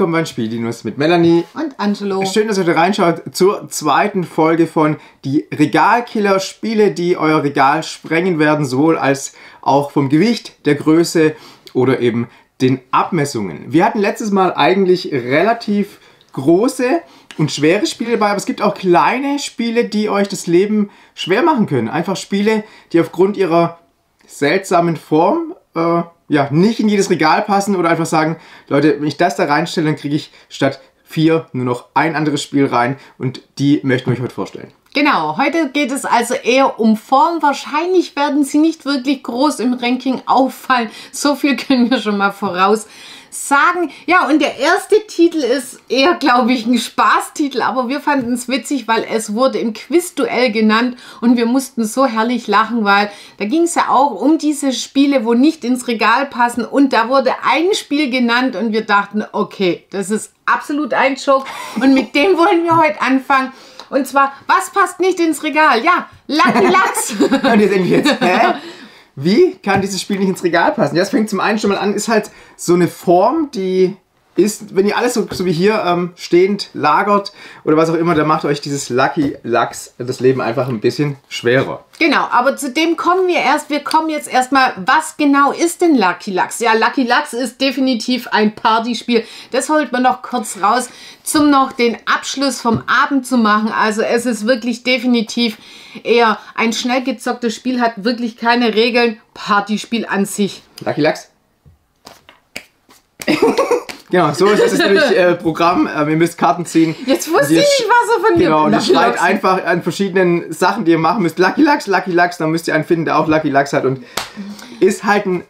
willkommen beim Spieldinos mit Melanie und Angelo. Schön, dass ihr heute reinschaut zur zweiten Folge von die Regalkiller, Spiele, die euer Regal sprengen werden, sowohl als auch vom Gewicht, der Größe oder eben den Abmessungen. Wir hatten letztes Mal eigentlich relativ große und schwere Spiele dabei, aber es gibt auch kleine Spiele, die euch das Leben schwer machen können. Einfach Spiele, die aufgrund ihrer seltsamen Form ja, nicht in jedes Regal passen oder einfach sagen, Leute, wenn ich das da reinstelle, dann kriege ich statt 4 nur noch ein anderes Spiel rein und die möchten wir euch heute vorstellen. Genau, heute geht es also eher um Form. Wahrscheinlich werden sie nicht wirklich groß im Ranking auffallen. So viel können wir schon mal voraussagen. Ja, und der erste Titel ist eher, glaube ich, ein Spaßtitel, aber wir fanden es witzig, weil es wurde im Quizduell genannt und wir mussten so herrlich lachen, weil da ging es ja auch um diese Spiele, wo nicht ins Regal passen und da wurde ein Spiel genannt und wir dachten, okay, das ist absolut ein Joke und mit dem wollen wir heute anfangen. Und zwar, was passt nicht ins Regal? Ja, Lucky Lachs. Und jetzt denken wir jetzt, hä? Wie kann dieses Spiel nicht ins Regal passen? Ja, das fängt zum einen schon mal an, ist halt so eine Form, die ist, wenn ihr alles so wie hier stehend lagert oder was auch immer, dann macht euch dieses Lucky Lachs das Leben einfach ein bisschen schwerer. Genau, aber zu dem kommen wir erst. Wir kommen jetzt erstmal, was genau ist denn Lucky Lachs? Ja, Lucky Lachs ist definitiv ein Partyspiel. Das holt man noch kurz raus, zum noch den Abschluss vom Abend zu machen. Also es ist wirklich definitiv eher ein schnell gezocktes Spiel, hat wirklich keine Regeln. Partyspiel an sich. Lucky Lachs? Genau, so ist es natürlich Programm. Ihr müsst Karten ziehen. Jetzt wusste ich nicht, was er von dir. Genau, und ihr schreit einfach an verschiedenen Sachen, die ihr machen müsst. Lucky Lachs, dann müsst ihr einen finden, der auch Lucky Lachs hat. Und ist halt ein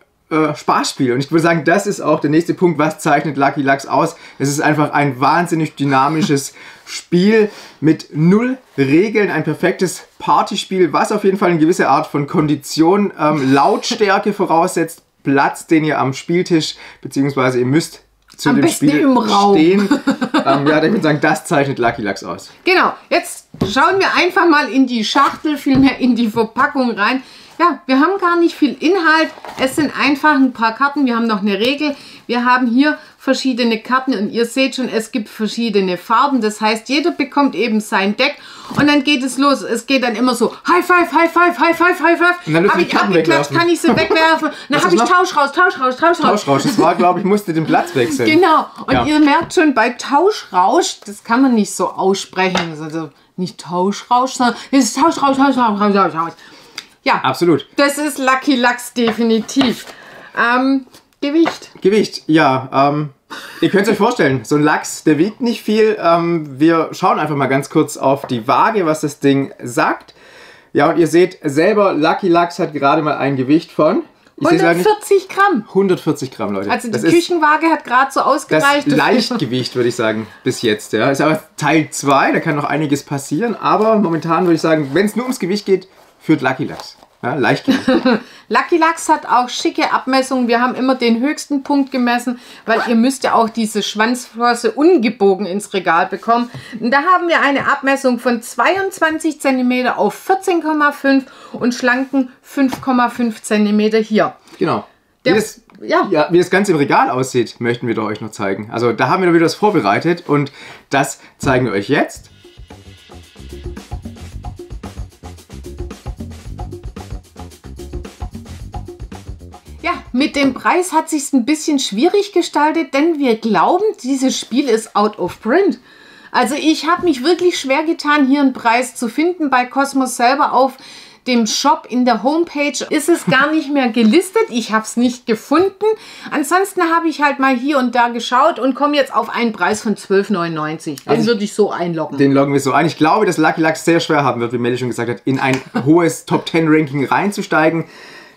Spaßspiel. Und ich würde sagen, das ist auch der nächste Punkt, was zeichnet Lucky Lachs aus. Es ist einfach ein wahnsinnig dynamisches Spiel mit 0 Regeln. Ein perfektes Partyspiel, was auf jeden Fall eine gewisse Art von Kondition, Lautstärke voraussetzt. Platz, den ihr am Spieltisch, beziehungsweise ihr müsst zu dem Spiel im Raum stehen. Ja, ich würde sagen, das zeichnet Lucky Lachs aus. Genau, jetzt schauen wir einfach mal in die Schachtel, vielmehr in die Verpackung rein. Ja, wir haben gar nicht viel Inhalt, es sind einfach ein paar Karten, wir haben noch eine Regel. Wir haben hier verschiedene Karten und ihr seht schon, es gibt verschiedene Farben. Das heißt, jeder bekommt eben sein Deck und dann geht es los. Es geht dann immer so, High Five, High Five, High Five, High Five. Habe ich abgeklatscht, kann ich sie wegwerfen. Dann habe ich Tausch raus, Tausch raus, Tausch raus. Tausch raus, das war, glaube ich, musste den Platz wechseln. Genau, und ja, ihr merkt schon, bei Tauschrausch, das kann man nicht so aussprechen. Also nicht Tauschrausch, sondern es ist Tauschrausch, Tauschrausch, Tauschrausch, Tauschrausch. Ja, absolut. Das ist Lucky Lachs definitiv. Gewicht. Gewicht, ja. Ihr könnt es euch vorstellen, so ein Lachs, der wiegt nicht viel. Wir schauen einfach mal ganz kurz auf die Waage, was das Ding sagt. Ja, und ihr seht selber, Lucky Lachs hat gerade mal ein Gewicht von 140 Gramm. 140 Gramm, Leute. Also die das Küchenwaage hat gerade so ausgereicht. Das Leichtgewicht, würde ich sagen, bis jetzt. Ja. Ist aber Teil 2, da kann noch einiges passieren. Aber momentan würde ich sagen, wenn es nur ums Gewicht geht, führt Lucky Lachs. Ja, leicht. Lucky Lachs hat auch schicke Abmessungen. Wir haben immer den höchsten Punkt gemessen, weil ihr müsst ja auch diese Schwanzflosse ungebogen ins Regal bekommen. Und da haben wir eine Abmessung von 22 cm auf 14,5 und schlanken 5,5 cm hier. Genau. Wie das Ganze im Regal aussieht, möchten wir doch euch noch zeigen. Also da haben wir wieder was vorbereitet und das zeigen wir euch jetzt. Mit dem Preis hat sich ein bisschen schwierig gestaltet, denn wir glauben, dieses Spiel ist out of print. Also ich habe mich wirklich schwer getan, hier einen Preis zu finden. Bei Cosmos selber auf dem Shop in der Homepage ist es gar nicht mehr gelistet. Ich habe es nicht gefunden. Ansonsten habe ich halt mal hier und da geschaut und komme jetzt auf einen Preis von 12,99. Den würde ich so einloggen. Den loggen wir so ein. Ich glaube, dass Lucky Lachs sehr schwer haben wird, wie Melly schon gesagt hat, in ein hohes Top-10-Ranking reinzusteigen.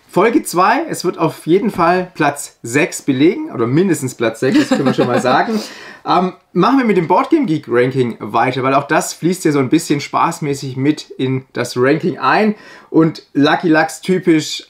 Folge 2, es wird auf jeden Fall Platz 6 belegen, oder mindestens Platz 6, das können wir schon mal sagen. Machen wir mit dem Boardgame Geek Ranking weiter, weil auch das fließt ja so ein bisschen spaßmäßig mit in das Ranking ein. Und Lucky Lachs typisch,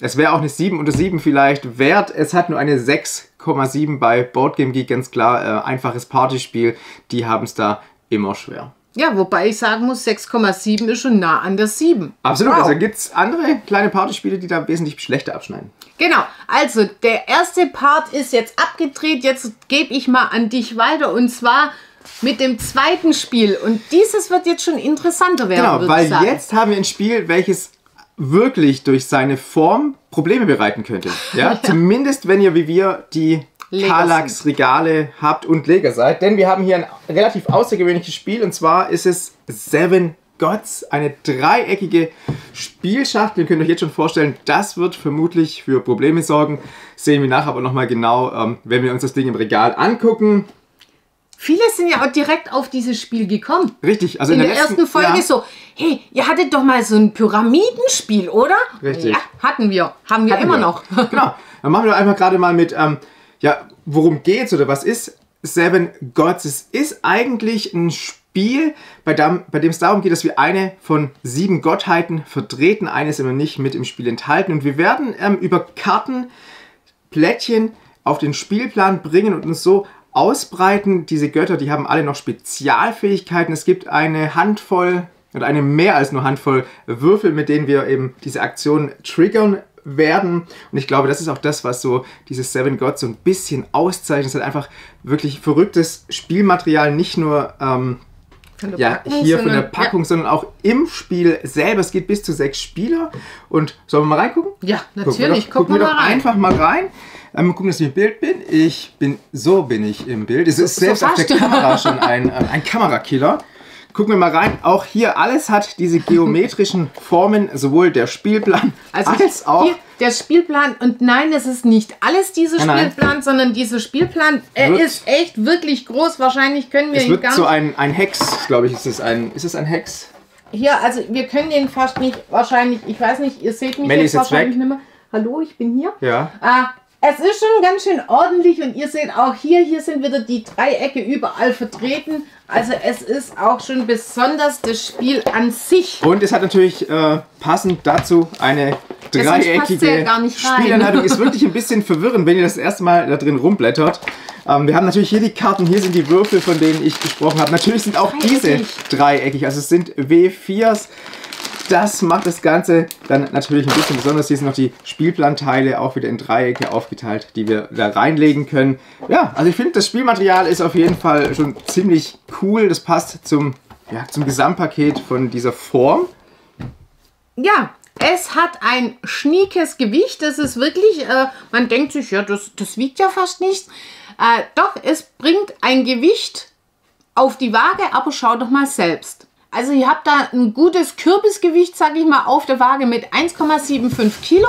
es wäre auch eine 7 unter 7 vielleicht wert, es hat nur eine 6,7 bei Boardgame Geek, ganz klar, einfaches Partyspiel, die haben es da immer schwer. Ja, wobei ich sagen muss, 6,7 ist schon nah an der 7. Absolut, wow. Also gibt es andere kleine Partyspiele, die da wesentlich schlechter abschneiden. Genau, also der erste Part ist jetzt abgedreht, jetzt gebe ich mal an dich weiter und zwar mit dem zweiten Spiel. Und dieses wird jetzt schon interessanter werden, würde ich sagen. Genau, weil jetzt haben wir ein Spiel, welches wirklich durch seine Form Probleme bereiten könnte. Ja? Zumindest wenn ihr wie wir die Kallax-Regale habt und Leger seid, denn wir haben hier ein relativ außergewöhnliches Spiel und zwar ist es Seven Gods, eine dreieckige Spielschachtel. Ihr könnt euch jetzt schon vorstellen, das wird vermutlich für Probleme sorgen. Sehen wir nachher aber nochmal genau, wenn wir uns das Ding im Regal angucken. Viele sind ja auch direkt auf dieses Spiel gekommen. Richtig. Also in der ersten Folge so, hey, ihr hattet doch mal so ein Pyramidenspiel, oder? Richtig. Ja, hatten wir. Haben wir immer noch. Genau. Dann machen wir einfach gerade mal mit... ja, worum geht's oder was ist Seven Gods? Es ist eigentlich ein Spiel, bei dem es darum geht, dass wir eine von 7 Gottheiten vertreten. Eine ist immer nicht mit im Spiel enthalten. Und wir werden über Karten, Plättchen auf den Spielplan bringen und uns so ausbreiten. Diese Götter, die haben alle noch Spezialfähigkeiten. Es gibt eine Handvoll oder eine mehr als nur Handvoll Würfel, mit denen wir eben diese Aktion triggern werden. Und ich glaube, das ist auch das, was so dieses Seven Gods so ein bisschen auszeichnet. Es hat einfach wirklich verrücktes Spielmaterial, nicht nur hier von der Packung, sondern auch im Spiel selber. Es geht bis zu 6 Spieler. Und sollen wir mal reingucken? Ja, natürlich. Gucken wir doch einfach mal rein. Mal gucken, dass ich im Bild bin. So bin ich im Bild. Es ist selbst auf der Kamera schon ein Kamerakiller. Gucken wir mal rein. Auch hier alles hat diese geometrischen Formen, sowohl der Spielplan als auch... Der Spielplan, und nein, es ist nicht alles dieser Spielplan, sondern dieser Spielplan, er ist echt wirklich groß. Wahrscheinlich können wir ihn gar nicht... Es wird so ein Hex, glaube ich, ist es ein Hex? Hier, also wir können den fast nicht, wahrscheinlich, ich weiß nicht, ihr seht mich jetzt wahrscheinlich nicht mehr. Hallo, ich bin hier. Ja. Es ist schon ganz schön ordentlich und ihr seht auch hier sind wieder die Dreiecke überall vertreten. Also es ist auch schon besonders das Spiel an sich. Und es hat natürlich passend dazu eine dreieckige Spielanleitung. Ist wirklich ein bisschen verwirrend, wenn ihr das erste Mal da drin rumblättert. Wir haben natürlich hier die Karten, hier sind die Würfel, von denen ich gesprochen habe. Natürlich sind auch diese dreieckig, also es sind W4s. Das macht das Ganze dann natürlich ein bisschen besonders. Hier sind noch die Spielplanteile auch wieder in Dreiecke aufgeteilt, die wir da reinlegen können. Ja, also ich finde, das Spielmaterial ist auf jeden Fall schon ziemlich cool. Das passt zum Gesamtpaket von dieser Form. Ja, es hat ein schniekes Gewicht. Das ist wirklich, man denkt sich, ja, das wiegt ja fast nichts. Doch, es bringt ein Gewicht auf die Waage, aber schau doch mal selbst. Also ihr habt da ein gutes Kürbisgewicht, sage ich mal, auf der Waage mit 1,75 Kilo.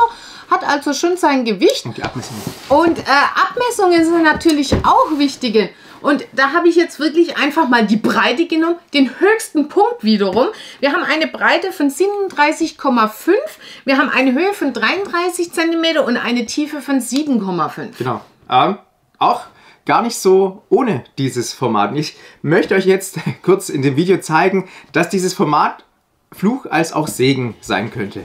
Hat also schon sein Gewicht. Und die Abmessungen. Und Abmessungen sind natürlich auch wichtige. Und da habe ich jetzt wirklich einfach mal die Breite genommen, den höchsten Punkt wiederum. Wir haben eine Breite von 37,5, wir haben eine Höhe von 33 cm und eine Tiefe von 7,5. Genau. Auch gar nicht so ohne dieses Format. Ich möchte euch jetzt kurz in dem Video zeigen, dass dieses Format Fluch als auch Segen sein könnte.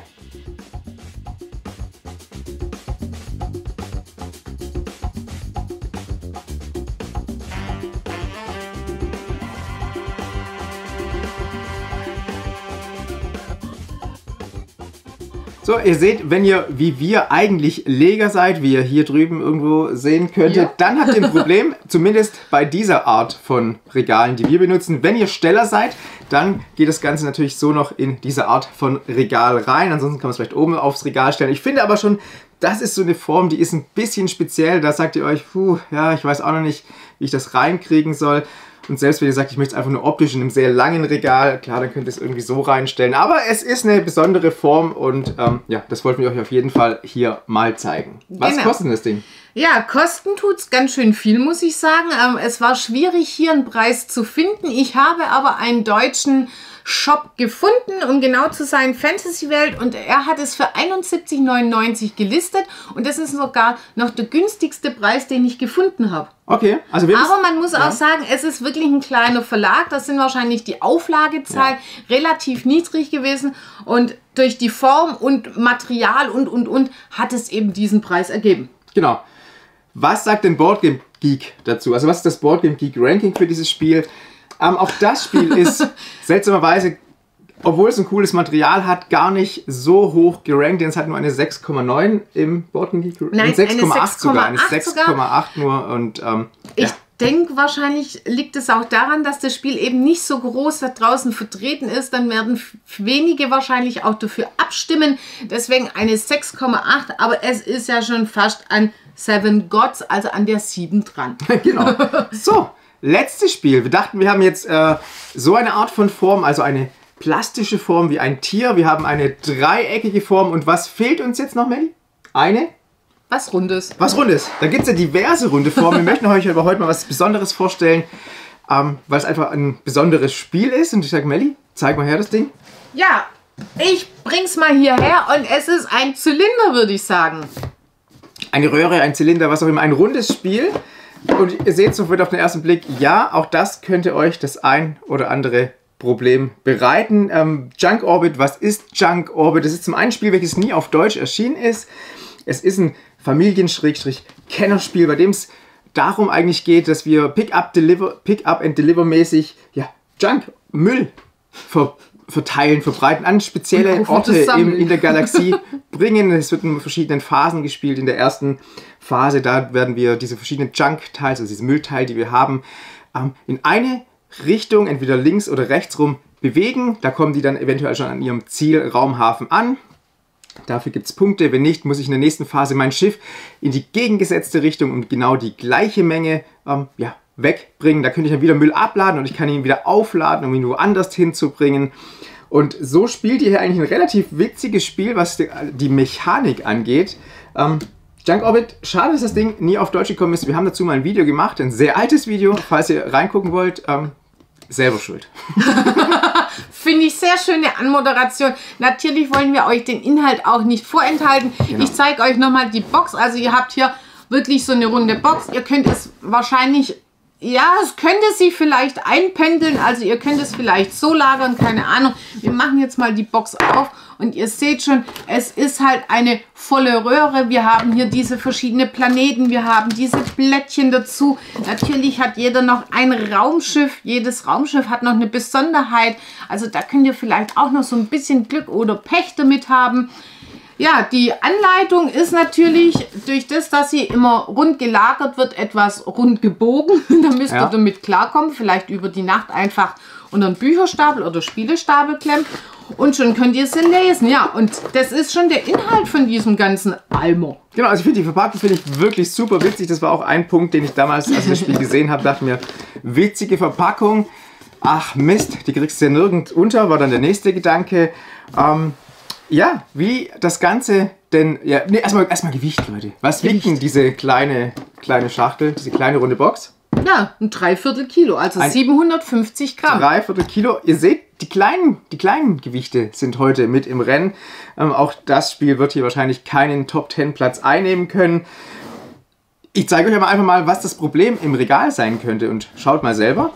So, ihr seht, wenn ihr wie wir eigentlich Leger seid, wie ihr hier drüben irgendwo sehen könntet, dann habt ihr ein Problem, zumindest bei dieser Art von Regalen, die wir benutzen. Wenn ihr Steller seid, dann geht das Ganze natürlich so noch in diese Art von Regal rein. Ansonsten kann man es vielleicht oben aufs Regal stellen. Ich finde aber schon, das ist so eine Form, die ist ein bisschen speziell. Da sagt ihr euch, puh, ja, ich weiß auch noch nicht, wie ich das reinkriegen soll. Und selbst wenn ihr sagt, ich möchte es einfach nur optisch in einem sehr langen Regal, klar, dann könnt ihr es irgendwie so reinstellen. Aber es ist eine besondere Form und ja, das wollten wir euch auf jeden Fall hier mal zeigen. Was kostet das Ding? Ja, kosten tut es ganz schön viel, muss ich sagen. Es war schwierig, hier einen Preis zu finden. Ich habe aber einen deutschen Shop gefunden, um genau zu sein, Fantasy Welt, und er hat es für 71,99 gelistet und das ist sogar noch der günstigste Preis, den ich gefunden habe. Okay, also aber man muss auch sagen, es ist wirklich ein kleiner Verlag, das sind wahrscheinlich die Auflagezahlen relativ niedrig gewesen und durch die Form und Material und hat es eben diesen Preis ergeben. Genau. Was sagt denn Boardgame Geek dazu? Also was ist das Boardgame Geek Ranking für dieses Spiel? Auch das Spiel ist seltsamerweise, obwohl es ein cooles Material hat, gar nicht so hoch gerankt, denn es hat nur eine 6,9 im Boardgame Geek. Nein, 6,8 sogar. Eine 6,8 nur. Und, ich denke, wahrscheinlich liegt es auch daran, dass das Spiel eben nicht so groß da draußen vertreten ist. Dann werden wenige wahrscheinlich auch dafür abstimmen. Deswegen eine 6,8, aber es ist ja schon fast an Seven Gods, also an der 7 dran. Genau. So, letztes Spiel. Wir dachten, wir haben jetzt so eine Art von Form, also eine plastische Form wie ein Tier. Wir haben eine dreieckige Form. Und was fehlt uns jetzt noch, Melli? Eine? Was Rundes. Was Rundes. Da gibt es ja diverse runde Formen. Wir möchten euch aber heute mal was Besonderes vorstellen, weil es einfach ein besonderes Spiel ist. Und ich sage, Melli, zeig mal her das Ding. Ja, ich bring's mal hierher und es ist ein Zylinder, würde ich sagen. Eine Röhre, ein Zylinder, was auch immer. Ein rundes Spiel. Und ihr seht sofort auf den ersten Blick, ja, auch das könnte euch das ein oder andere Problem bereiten. Junk Orbit, was ist Junk Orbit? Das ist zum einen ein Spiel, welches nie auf Deutsch erschienen ist. Es ist ein Familien-Kennerspiel, bei dem es darum eigentlich geht, dass wir Pick-up-and-Deliver mäßig Junk, Müll verteilen, verbreiten, an spezielle Orte in der Galaxie bringen. Es wird in verschiedenen Phasen gespielt. In der ersten Phase, da werden wir diese verschiedenen Junk-Teils, also diese Müllteile, die wir haben, in eine Richtung, entweder links oder rechts rum, bewegen. Da kommen die dann eventuell schon an ihrem Zielraumhafen an. Dafür gibt es Punkte. Wenn nicht, muss ich in der nächsten Phase mein Schiff in die gegengesetzte Richtung und genau die gleiche Menge wegbringen. Da könnte ich dann wieder Müll abladen und ich kann ihn wieder aufladen, um ihn woanders hinzubringen. Und so spielt ihr hier eigentlich ein relativ witziges Spiel, was die Mechanik angeht. Junk Orbit, schade, dass das Ding nie auf Deutsch gekommen ist. Wir haben dazu mal ein Video gemacht, ein sehr altes Video. Falls ihr reingucken wollt, selber schuld. Finde ich sehr schöne Anmoderation. Natürlich wollen wir euch den Inhalt auch nicht vorenthalten. Genau. Ich zeige euch nochmal die Box. Also ihr habt hier wirklich so eine runde Box. Ihr könnt es wahrscheinlich, es könnte sich vielleicht einpendeln. Also ihr könnt es vielleicht so lagern, keine Ahnung. Wir machen jetzt mal die Box auf und ihr seht schon, es ist halt eine volle Röhre. Wir haben hier diese verschiedenen Planeten, wir haben diese Blättchen dazu. Natürlich hat jeder noch ein Raumschiff. Jedes Raumschiff hat noch eine Besonderheit. Also da könnt ihr vielleicht auch noch so ein bisschen Glück oder Pech damit haben. Ja, die Anleitung ist natürlich durch das, dass sie immer rund gelagert wird, etwas rund gebogen. Da müsst ihr damit klarkommen. Vielleicht über die Nacht einfach unter einen Bücherstapel oder Spielestapel klemmen. Und schon könnt ihr es lesen. Ja, und das ist schon der Inhalt von diesem ganzen Almo. Genau, also ich finde die Verpackung wirklich super witzig. Das war auch ein Punkt, den ich damals, als ich das Spiel gesehen habe, dachte mir, witzige Verpackung. Ach Mist, die kriegst du ja nirgends unter, war dann der nächste Gedanke. Ja, wie das Ganze denn... Ja, nee, erstmal Gewicht, Leute. Was wiegt denn diese kleine Schachtel, diese kleine runde Box? Ja, ein 3/4 Kilo, also 750 Gramm. 3/4 Kilo. Ihr seht, die kleinen Gewichte sind heute mit im Rennen. Auch das Spiel wird hier wahrscheinlich keinen Top-10-Platz einnehmen können. Ich zeige euch aber einfach mal, was das Problem im Regal sein könnte. Und schaut mal selber.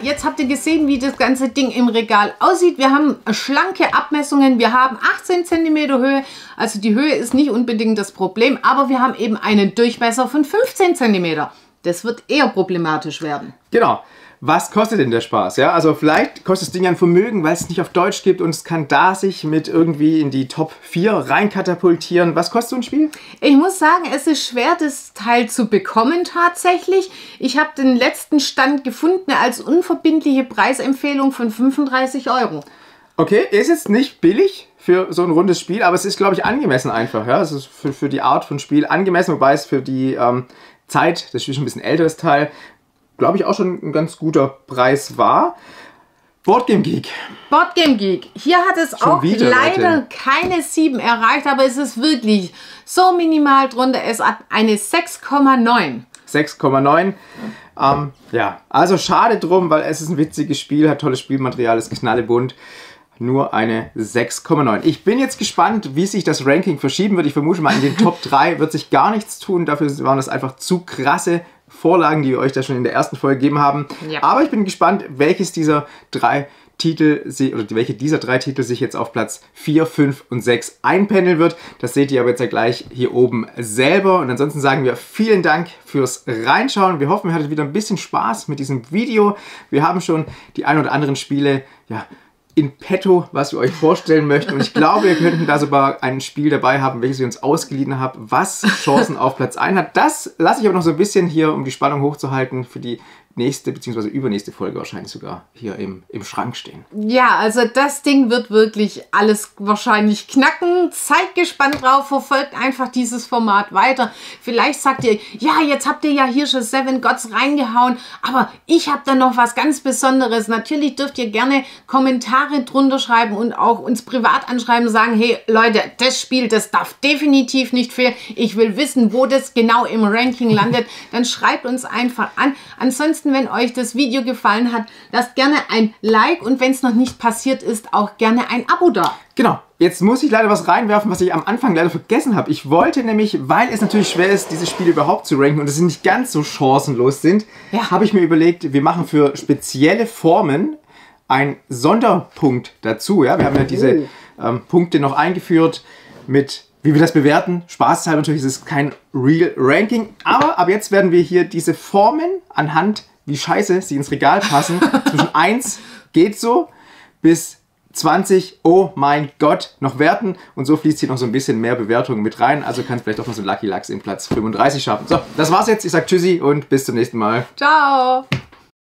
Jetzt habt ihr gesehen, wie das ganze Ding im Regal aussieht. Wir haben schlanke Abmessungen. Wir haben 18 cm Höhe. Also die Höhe ist nicht unbedingt das Problem. Aber wir haben eben einen Durchmesser von 15 cm. Das wird eher problematisch werden. Genau. Was kostet denn der Spaß? Ja, also vielleicht kostet das Ding ein Vermögen, weil es nicht auf Deutsch gibt und es kann da sich mit irgendwie in die Top 4 reinkatapultieren. Was kostet so ein Spiel? Ich muss sagen, es ist schwer, das Teil zu bekommen tatsächlich. Ich habe den letzten Stand gefunden als unverbindliche Preisempfehlung von 35 €. Okay, ist jetzt nicht billig für so ein rundes Spiel, aber es ist, glaube ich, angemessen einfach. Ja? Es ist für die Art von Spiel angemessen, wobei es für die Zeit, das ist ein bisschen älteres Teil, glaube ich, auch schon ein ganz guter Preis war. Boardgame Geek. Boardgame Geek. Hier hat es auch leider keine 7 erreicht, aber es ist wirklich so minimal drunter. Es hat eine 6,9. 6,9. Also schade drum, weil es ist ein witziges Spiel, hat tolles Spielmaterial, ist knallebunt. Nur eine 6,9. Ich bin jetzt gespannt, wie sich das Ranking verschieben wird. Ich vermute mal, in den Top 3 wird sich gar nichts tun. Dafür waren das einfach zu krasse Vorlagen, die wir euch da schon in der ersten Folge gegeben haben. Ja. Aber ich bin gespannt, welches dieser drei Titel, welche dieser drei Titel sich jetzt auf Platz 4, 5 und 6 einpendeln wird. Das seht ihr aber jetzt ja gleich hier oben selber. Und ansonsten sagen wir vielen Dank fürs Reinschauen. Wir hoffen, ihr hattet wieder ein bisschen Spaß mit diesem Video. Wir haben schon die ein oder anderen Spiele, ja, in petto, was wir euch vorstellen möchten. Und ich glaube, wir könnten da sogar ein Spiel dabei haben, welches wir uns ausgeliehen haben, was Chancen auf Platz 1 hat. Das lasse ich aber noch so ein bisschen hier, um die Spannung hochzuhalten, für die nächste bzw. übernächste Folge wahrscheinlich sogar hier im Schrank stehen. Ja, also das Ding wird wirklich alles wahrscheinlich knacken. Seid gespannt drauf, verfolgt einfach dieses Format weiter. Vielleicht sagt ihr, ja, jetzt habt ihr ja hier schon Seven Gods reingehauen, aber ich habe da noch was ganz Besonderes. Natürlich dürft ihr gerne Kommentare drunter schreiben und auch uns privat anschreiben und sagen, hey Leute, das Spiel, das darf definitiv nicht fehlen. Ich will wissen, wo das genau im Ranking landet. Dann schreibt uns einfach an. Ansonsten, wenn euch das Video gefallen hat, lasst gerne ein Like und wenn es noch nicht passiert ist, auch gerne ein Abo da. Genau. Jetzt muss ich leider was reinwerfen, was ich am Anfang leider vergessen habe. Ich wollte nämlich, weil es natürlich schwer ist, diese Spiele überhaupt zu ranken und es nicht ganz so chancenlos sind, ja, habe ich mir überlegt, wir machen für spezielle Formen einen Sonderpunkt dazu. Ja, wir haben ja diese Punkte noch eingeführt mit... Wie wir das bewerten, spaßhalber natürlich, ist es kein Real Ranking, aber ab jetzt werden wir hier diese Formen anhand, wie scheiße sie ins Regal passen, zwischen 1 geht so bis 20, oh mein Gott, noch werten und so fließt hier noch so ein bisschen mehr Bewertungen mit rein, also kann es vielleicht auch noch so ein Lucky Lachs in Platz 35 schaffen. So, das war's jetzt, ich sag Tschüssi und bis zum nächsten Mal. Ciao!